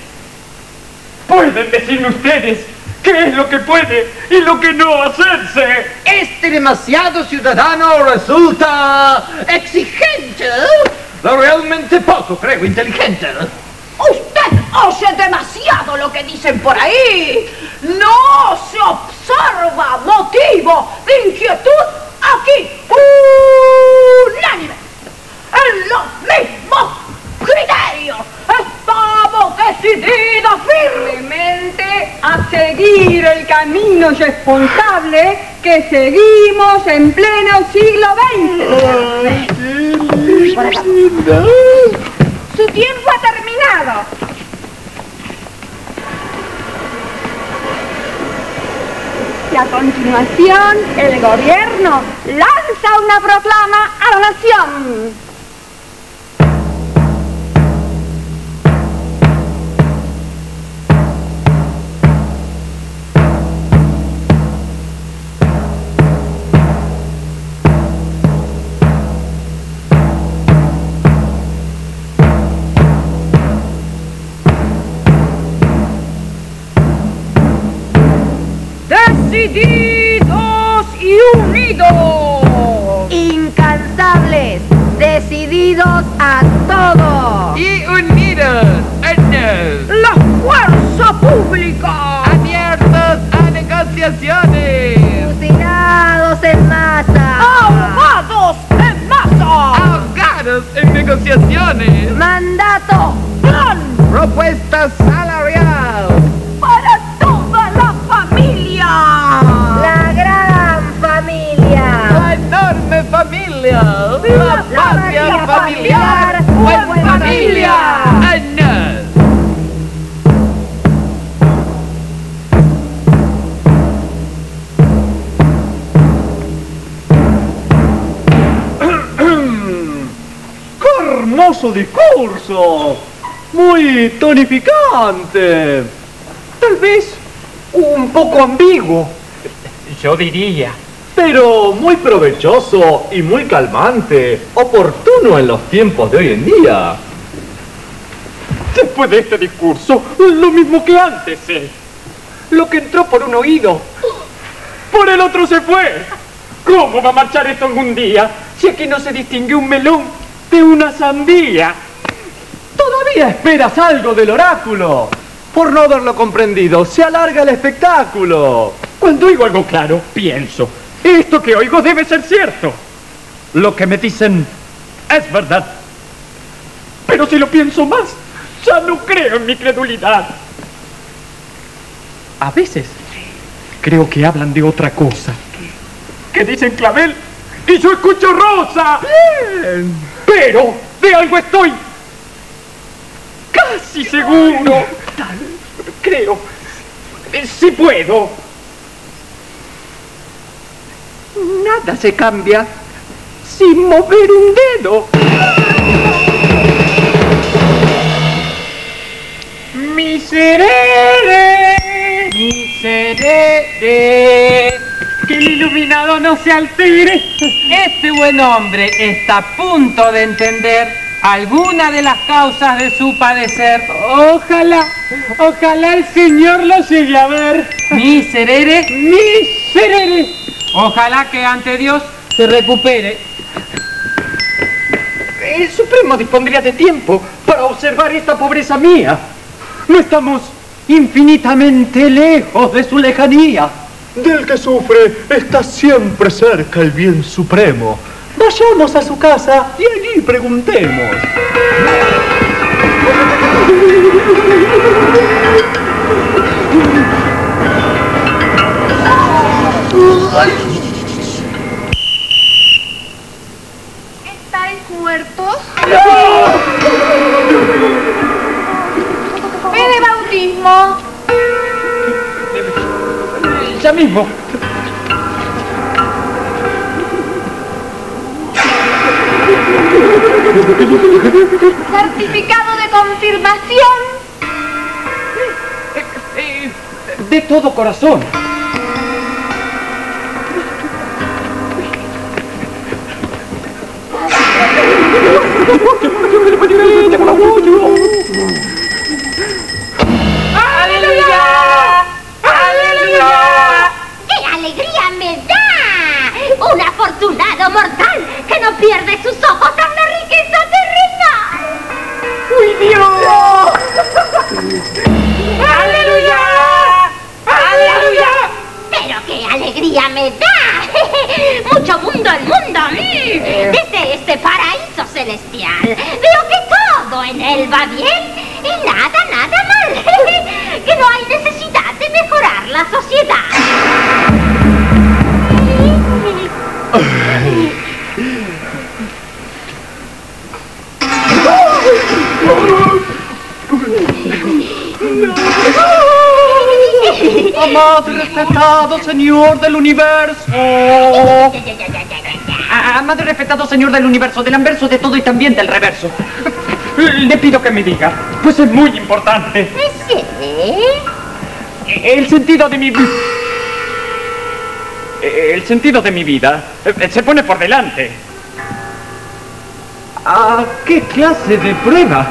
¿Pueden decirme ustedes qué es lo que puede y lo que no hacerse? Este demasiado ciudadano resulta exigente, realmente poco, creo, inteligente. Usted oye demasiado lo que dicen por ahí. No se observa motivo de inquietud aquí. Unánime en los mismos criterios. decidida firmemente a seguir el camino responsable que seguimos en pleno siglo veinte. Su tiempo ha terminado. Y a continuación, el gobierno lanza una proclama a la nación. Decididos y unidos. Incansables, decididos a todo. Y unidos en él. La fuerza pública. Abiertos a negociaciones. Fusilados en masa. Ahogados en masa. Ahogados en negociaciones. Mandato. Plan. Propuesta salarial. Para toda la familia. La gran familia. La enorme familia. Viva la patria familiar. Buen familia. familia. Años. ¡Qué hermoso discurso! Muy tonificante. Tal vez un poco ambiguo. Yo diría. Pero muy provechoso y muy calmante, oportuno en los tiempos de hoy en día. Después de este discurso, lo mismo que antes, ¿eh? Lo que entró por un oído, por el otro se fue. ¿Cómo va a marchar esto algún día si aquí no se distingue un melón de una sandía? Todavía esperas algo del oráculo. Por no haberlo comprendido, se alarga el espectáculo. Cuando oigo algo claro, pienso, esto que oigo debe ser cierto. Lo que me dicen es verdad. Pero si lo pienso más, ya no creo en mi credulidad. A veces creo que hablan de otra cosa. Que dicen clavel y yo escucho rosa. Bien. Pero de algo estoy casi seguro. Tal, creo, si puedo. Nada se cambia sin mover un dedo. Miserere, miserere, que el iluminado no se altere. Este buen hombre está a punto de entender alguna de las causas de su padecer. Ojalá, ojalá el Señor lo llegue a ver. Miserere, miserere. Ojalá que ante Dios se recupere. El Supremo dispondría de tiempo para observar esta pobreza mía. No estamos infinitamente lejos de su lejanía. Del que sufre está siempre cerca el bien supremo. Vayamos a su casa y allí preguntemos. ¿Estáis muertos? ¡No! ¡Ve de bautismo! Ya mismo. Certificado de confirmación. De todo corazón. ¡Aleluya! ¡Aleluya! ¡Qué alegría me da! Un afortunado mortal que no pierde sus ojos a una riqueza terrenal. ¡Uy, Dios! ¡Aleluya! ¡Aleluya! ¡Pero qué alegría me da! ¡Mucho mundo el mundo! Desde este paraíso celestial veo que todo en él va bien y nada, nada más. ¡No! Amado y respetado señor del universo. Amado y respetado señor del universo, del anverso, de todo y también del reverso. Le pido que me diga, pues es muy importante. ¿Sí? El sentido de mi... El sentido de mi vida se pone por delante. ¿A qué clase de prueba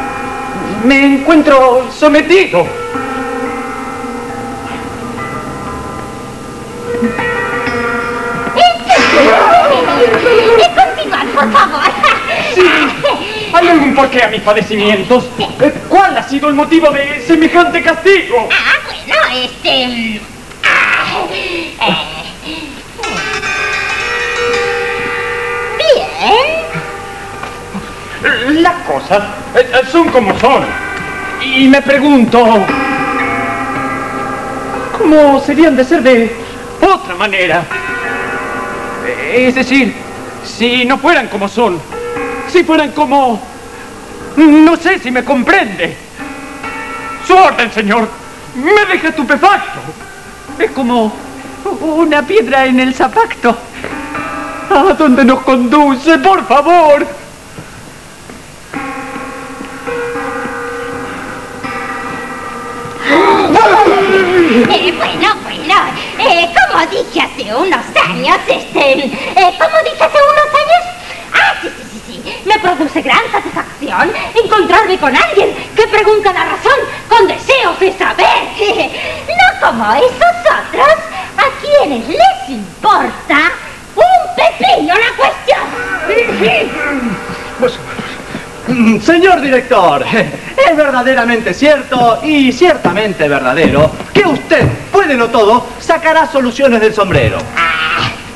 me encuentro sometido? Continuad, por favor. Sí. ¿Hay algún porqué a mis padecimientos? ¿Cuál ha sido el motivo de semejante castigo? Ah, bueno, este... Ah, eh. Las cosas son como son. Y me pregunto... ¿cómo serían de ser de otra manera? Es decir, si no fueran como son. Si fueran como... No sé si me comprende. Su orden, señor, me deja estupefacto. Es como una piedra en el zapato. ¿A dónde nos conduce, por favor? Eh, bueno, bueno, eh, como dije hace unos años, este, eh, como dije hace unos años, ah, sí, sí, sí, sí, me produce gran satisfacción encontrarme con alguien que pregunta la razón con deseos de saber, no como esos otros a quienes les importa un pepino la cuestión. Pues, señor director, es verdaderamente cierto y ciertamente verdadero que usted puede lo todo, sacará soluciones del sombrero.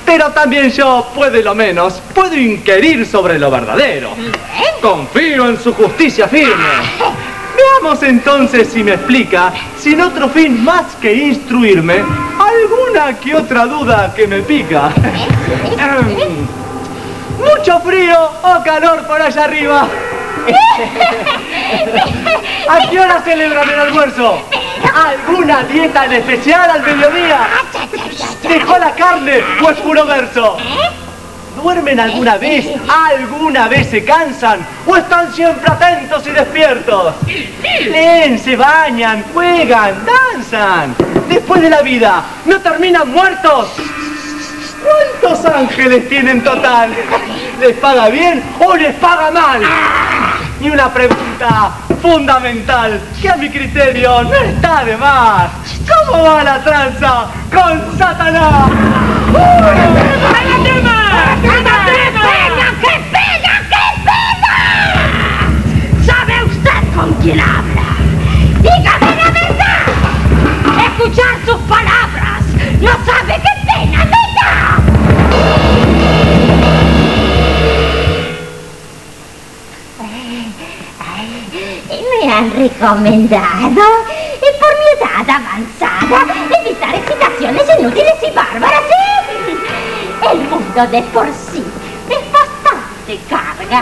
Pero también yo, puede lo menos, puedo inquirir sobre lo verdadero. Confío en su justicia firme. Veamos entonces si me explica, sin otro fin más que instruirme, alguna que otra duda que me pica. ¿Mucho frío o calor por allá arriba? ¿A qué hora celebran el almuerzo? ¿Alguna dieta en especial al mediodía? ¿Dejó la carne o es puro verso? ¿Duermen alguna vez? ¿Alguna vez se cansan? ¿O están siempre atentos y despiertos? Leen, se bañan, juegan, danzan. Después de la vida, ¿no terminan muertos? ¿Cuántos ángeles tienen total? ¿Les paga bien o les paga mal? Y una pregunta fundamental que a mi criterio no está de más. ¿Cómo va la tranza con Satanás? ¡Uy! ¡Qué pena! ¡Qué pena! ¡Qué pena! ¡Qué pena! ¿Sabe usted con quién habla? ¡Dígame la verdad! Escuchar sus palabras no sabe qué pena me da. Me han recomendado, eh, por mi edad avanzada, evitar excitaciones inútiles y bárbaras, ¿eh? El mundo de por sí es bastante carga.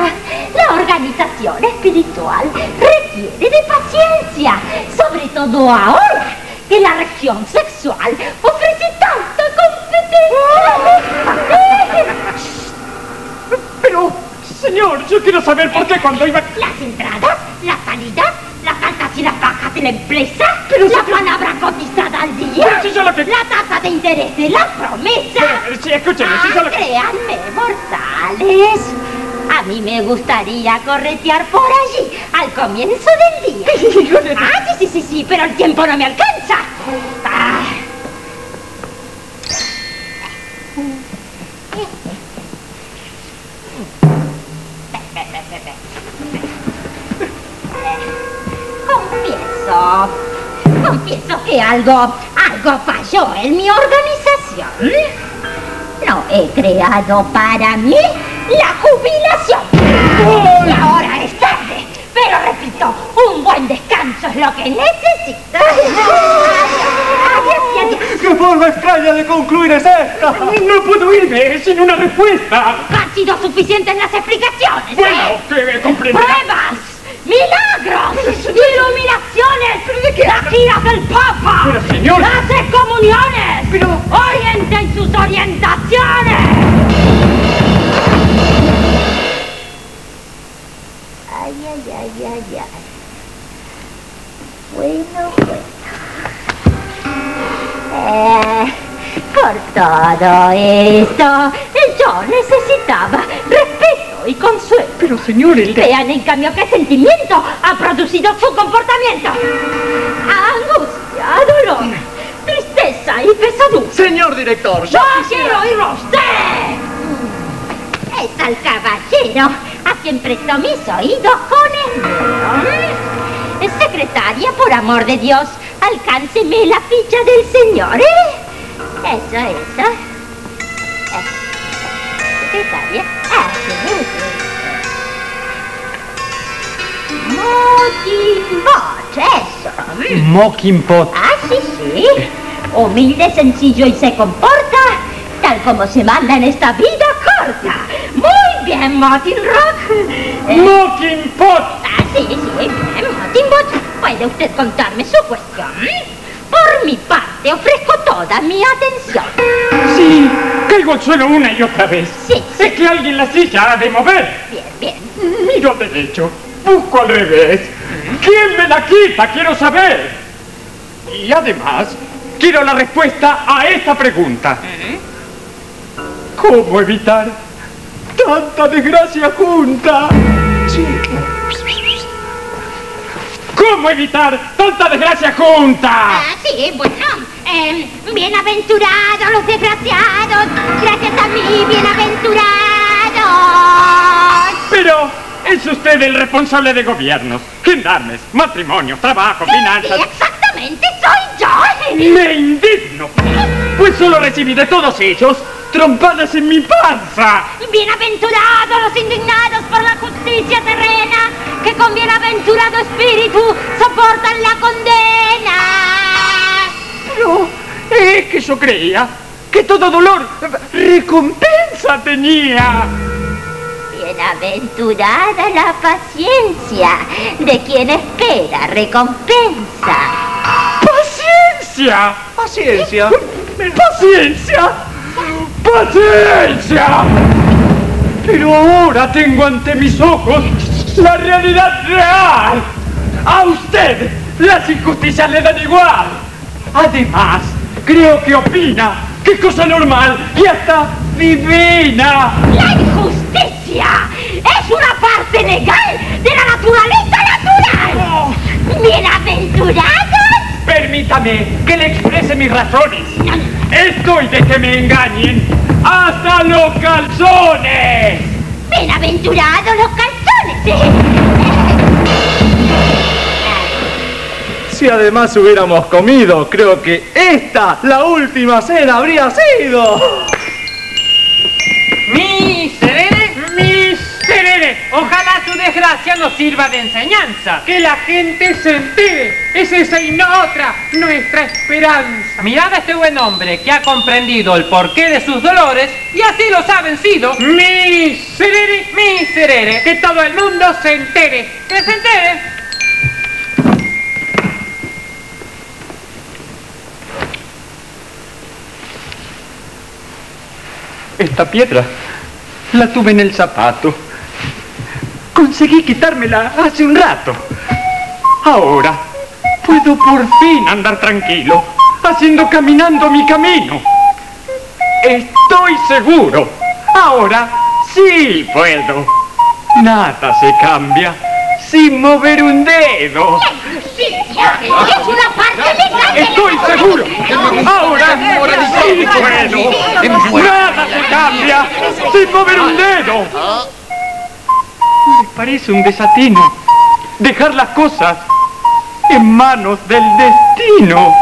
La organización espiritual requiere de paciencia, sobre todo ahora que la región sexual ofrece tanta competencia. Pero, señor, yo quiero saber por qué cuando iba... Las entradas, las salidas, las altas y las bajas de la empresa, pero la si palabra que... cotizada al día, si yo lo que... la tasa de interés de la promesa... Pero, sí, escúcheme, ah, si yo lo que... Créanme, mortales, a mí me gustaría corretear por allí, al comienzo del día. Ah, sí, sí, sí, sí, pero el tiempo no me alcanza. Ah. Confieso, confieso que algo, algo falló en mi organización. No he creado para mí la jubilación. Y ahora es tarde, pero repito, un buen descanso es lo que necesito. Adiós, adiós, adiós. ¡Qué forma extraña de concluir es esta! No puedo irme sin una respuesta. Han sido suficientes las explicaciones. Bueno, ¿eh? Que comprenderá. ¡Pruebas! ¡Milagros! ¡Iluminaciones! orgías del Papa. Pero señor. Hace comuniones. Pero orienten sus orientaciones. Ay, ay, ay, ay, ay. Bueno, bueno. Eh, por todo esto, yo necesitaba respeto y consuelo. Pero señores... Vean en cambio qué sentimiento ha producido su comportamiento. Angustia, dolor, tristeza y pesadumbre. Señor director, yo no quisiera... quiero oírlo a usted. Es al caballero a quien presto mis oídos con esmero. Secretaria, por amor de Dios, alcánceme la ficha del señor, ¿eh? Eso, eso. Secretaria, Mockinpott, eso. Mockinpott. Ah, sí, sí. Humilde, sencillo y se comporta tal como se manda en esta vida corta. Muy bien, Mockinrock. Mockinpott. Ah, sí, sí, bien. ¿Puede usted contarme su cuestión? Por mi parte, ofrezco toda mi atención. Sí, caigo al suelo una y otra vez. Sí, sí. Es que alguien la silla ha de mover. Bien, bien. Miro derecho, busco al revés. ¿Quién me la quita? Quiero saber. Y además, quiero la respuesta a esta pregunta. ¿Cómo evitar tanta desgracia junta? Sí. ¿Cómo evitar tanta desgracia junta? Ah, sí, bueno. Eh, bienaventurados los desgraciados, gracias a mí, bienaventurados. Pero es usted el responsable de gobiernos, gendarmes, matrimonios, trabajo, sí, finanzas. Sí, exactamente, soy yo. Me indigno, pues solo recibí de todos ellos trompadas en mi panza. Bienaventurados los indignados por la justicia terrena, que con bienaventurado espíritu soportan la condena. Pero es que yo creía que todo dolor recompensa tenía. Bienaventurada la paciencia de quien espera recompensa. ¡Paciencia! ¡Paciencia! ¡Paciencia! ¡Paciencia! Pero ahora tengo ante mis ojos la realidad real. A usted las injusticias le dan igual. Además, creo que opina que es cosa normal y hasta divina. La injusticia es una parte legal de la naturaleza natural. Oh. ¡Bienaventurados! Permítame que le exprese mis razones. Estoy de que me engañen hasta los calzones. ¡Bienaventurados los calzones! ¿Eh? Si además hubiéramos comido, creo que esta, la última cena, habría sido. ¡Miserere! ¡Miserere! Ojalá su desgracia nos sirva de enseñanza. Que la gente se entere. Es esa y no otra nuestra esperanza. Mirad a este buen hombre que ha comprendido el porqué de sus dolores y así los ha vencido. ¡Miserere! ¡Miserere! Que todo el mundo se entere. ¡Que se entere! Esta piedra la tuve en el zapato. Conseguí quitármela hace un rato. Ahora puedo por fin andar tranquilo, haciendo caminando mi camino. Estoy seguro. Ahora sí puedo. Nada se cambia sin mover un dedo. ¡Es una parte legal! ¡Estoy seguro! ¡Ahora sí puedo! ¡Nada se cambia sin mover un dedo! ¿Les parece un desatino dejar las cosas en manos del destino?